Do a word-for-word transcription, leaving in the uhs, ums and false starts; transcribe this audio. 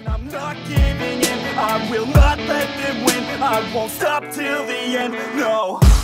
And I'm not giving in, I will not let them win. I won't stop till the end, no.